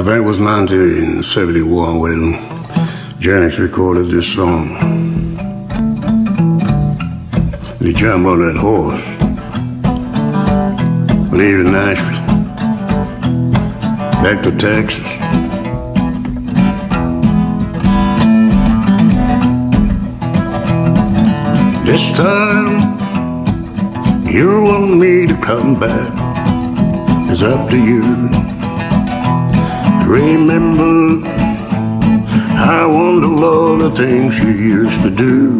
The event was 1971 when Janice recorded this song. He jumped on that horse, leaving Nashville, back to Texas. This time, you want me to come back, it's up to you. Remember, I want to love the things you used to do.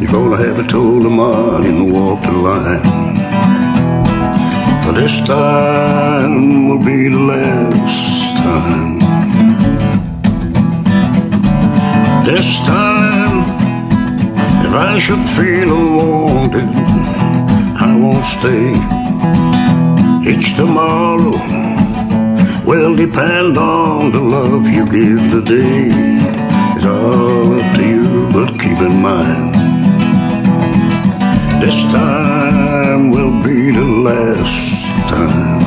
You're gonna have a toe the mark and walk the line, for this time will be the last time. This time, if I should feel unwanted, I won't stay. Each tomorrow will depend on the love you give today. It's all up to you, but keep in mind, this time will be the last time.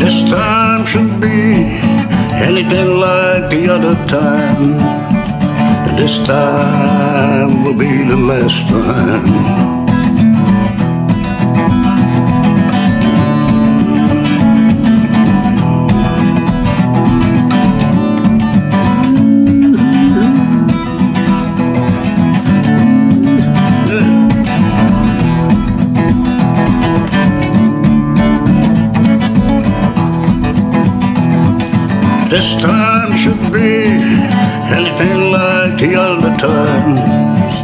This time should be anything like the other time. This time will be the last time. This time should be anything like the other times.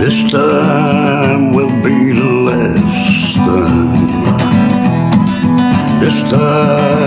This time will be the last time. This time